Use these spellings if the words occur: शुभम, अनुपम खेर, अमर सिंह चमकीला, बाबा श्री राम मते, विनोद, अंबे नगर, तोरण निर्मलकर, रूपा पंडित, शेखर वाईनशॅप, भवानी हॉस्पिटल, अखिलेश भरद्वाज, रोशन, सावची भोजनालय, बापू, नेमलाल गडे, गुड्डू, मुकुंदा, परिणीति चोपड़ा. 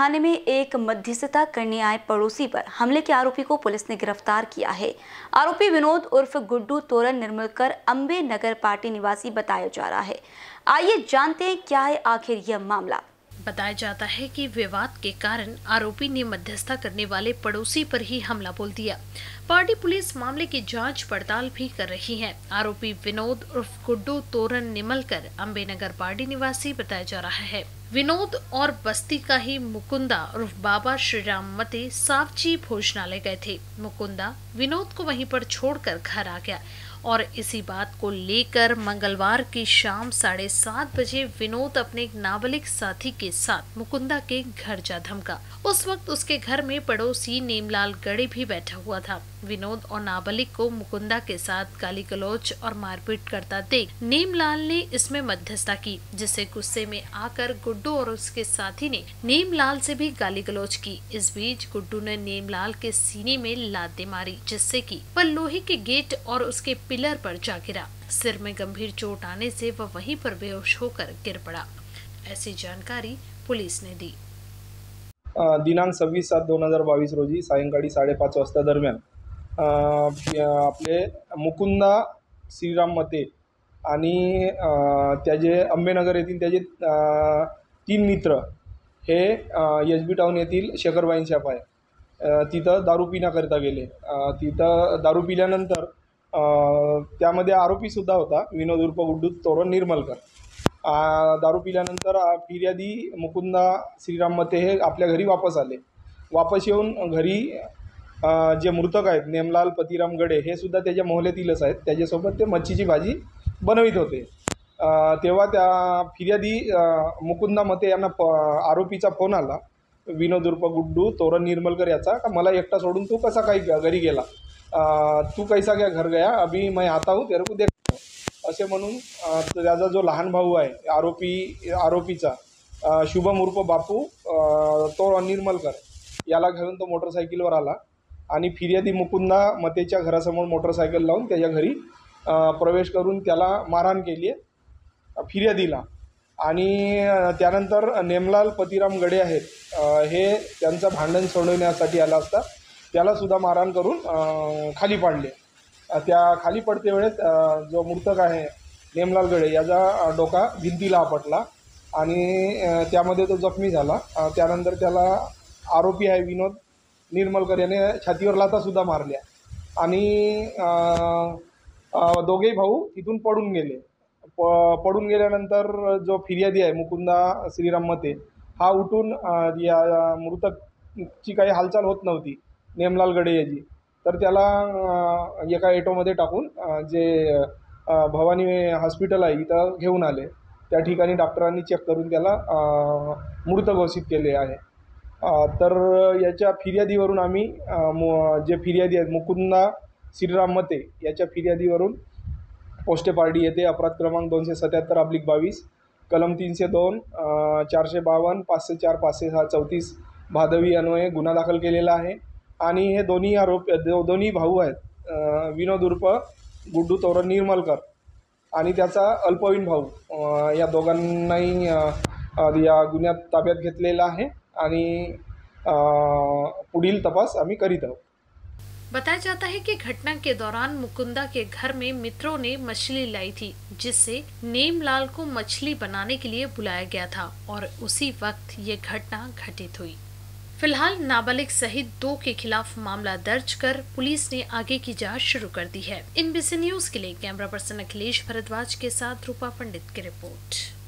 थाने में एक मध्यस्थता करने आए पड़ोसी पर हमले के आरोपी को पुलिस ने गिरफ्तार किया है। आरोपी विनोद उर्फ गुड्डू तोरण निर्मलकर अंबे नगर पार्टी निवासी बताया जा रहा है। आइए जानते हैं क्या है आखिर यह मामला। बताया जाता है कि विवाद के कारण आरोपी ने मध्यस्थता करने वाले पड़ोसी पर ही हमला बोल दिया। पार्टी पुलिस मामले की जांच पड़ताल भी कर रही है। आरोपी विनोद उर्फ गुड्डू तोरण निर्मलकर अंबे नगर पार्टी निवासी बताया जा रहा है। विनोद और बस्ती का ही मुकुंदा उर्फ बाबा श्री राम मते सावची भोजनालय गए थे। मुकुंदा विनोद को वहीं पर छोड़कर घर आ गया और इसी बात को लेकर मंगलवार की शाम 7:30 बजे विनोद अपने एक नाबालिग साथी के साथ मुकुंदा के घर जा धमका। उस वक्त उसके घर में पड़ोसी नेमलाल गडे भी बैठा हुआ था। विनोद और नाबालिग को मुकुंदा के साथ गाली गलौच और मारपीट करता देख नेमलाल ने इसमें मध्यस्थता की, जिससे गुस्से में आकर गुड्डू और उसके साथी ने नेमलाल से भी गाली गलौच की। इस बीच गुड्डू ने नेमलाल के सीने में लातें मारी, जिससे कि वह लोहे के गेट और उसके पिलर पर जा गिरा। सिर में गंभीर चोट आने से वह वहीं पर बेहोश होकर गिर पड़ा। ऐसी जानकारी पुलिस ने दी। दिनांक 26/7/2022 रोजी सायंकाळी 5:30 वाजता दरम्यान आपले मुकुंदा श्रीराम मते आणि त्याचे अंबेनगर येथील त्याचे 3 मित्र हे एसबी टाउन येथील शेखर वाईनशॅप आहे तिथं दारू पिण्याकरिता गेले। तिथं दारू पिल्यानंतर त्यामध्ये आरोपीसुद्धा होता विनोद उर्फ गुड्डू तोरण निर्मलकर। दारू पिल्यानंतर फिर्यादी मुकुंदा श्रीराम मते हे आपल्या घरी वापस आले। वापस येऊन घरी जे मृतक आहेत नेमलाल पतिराम गडे हे सुद्धा त्याच्या मोहलेतीलच आहेत, त्याच्यासोबत ते मच्छीची भाजी बनवित होते। तेव्हा त्या फिर्यादी मुकुंदा मते यांना आरोपीचा फोन आला विनोद उर्फ गुड्डू तोरण निर्मलकर याचा का मला एकटा सोडून तू कसा काही घरी गेला, तू कैसा क्या घर गया, अभी मैं आता हूँ तेरे को देखता हूँ असे म्हणून त्याचा जो लहान भाऊ आहे आरोपीचा शुभम उर्फ बापू तोरण निर्मलकर याला घेऊन तो मोटरसायकलवर आला आणि फिर्यादी मुकुंदा मतेच्या घरासमोर मोटरसायकल लावून त्याच्या घरी प्रवेश करून त्याला मारहाण केली आहे फिर्यादीला। आणि त्यानंतर नेमलाल पतिराम गडे आहेत हे त्यांचं भांडण सोडवण्यासाठी आला असता त्यालासुद्धा मारहाण करून खाली पाडले। त्या खाली पडते वेळेस जो मृतक आहे नेमलाल गडे याचा डोका भिंतीला आपटला आणि त्यामध्ये तो जखमी झाला। त्यानंतर त्याला आरोपी आहे विनोद निर्मलकर याने छातीवर लातासुद्धा मारल्या आणि दोघेही भाऊ तिथून पडून गेले। पडून गेल्यानंतर जो फिर्यादी आहे मुकुंदा श्रीराम मते हा उठून या मृतकची काही हालचाल होत नव्हती नेमलाल गडे याची, तर त्याला एका ऑटोमध्ये टाकून जे भवानी हॉस्पिटल आहे इथं घेऊन आले। त्या ठिकाणी डॉक्टरांनी चेक करून त्याला मृत घोषित केले आहे। तर याच्या फिर्यादीवरून आम्ही जे फिर्यादी आहेत मुकुंदा श्रीराम मते याच्या फिर्यादीवरून पोस्टे पार्टी येथे अपराध क्रमांक 277/22 कलम 302 452 504 506 34 भादवी अन्वये गुन्हा दाखल केलेला आहे। आणि हे दोन्ही आरोपी दोन्ही भाऊ आहेत विनोद उर्फ गुड्डू तोरण निर्मलकर आणि त्याचा अल्पवयीन भाऊ या दोघांनाही या गुन्ह्यात ताब्यात घेतलेला आहे आणि पुढील तपास आम्ही करीत आहोत। बताया जाता है कि घटना के दौरान मुकुंदा के घर में मित्रों ने मछली लाई थी, जिससे नेमलाल को मछली बनाने के लिए बुलाया गया था और उसी वक्त ये घटना घटित हुई। फिलहाल नाबालिग सहित 2 के खिलाफ मामला दर्ज कर पुलिस ने आगे की जांच शुरू कर दी है। इन बीसी न्यूज के लिए कैमरा पर्सन अखिलेश भरद्वाज के साथ रूपा पंडित की रिपोर्ट।